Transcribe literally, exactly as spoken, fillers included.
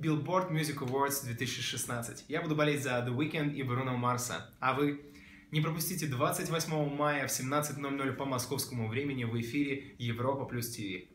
Billboard Music Awards две тысячи шестнадцать. Я буду болеть за The Weeknd и Бруно Марса. А вы? Не пропустите двадцать восьмого мая в семнадцать ноль ноль по московскому времени в эфире Европа Плюс ТВ.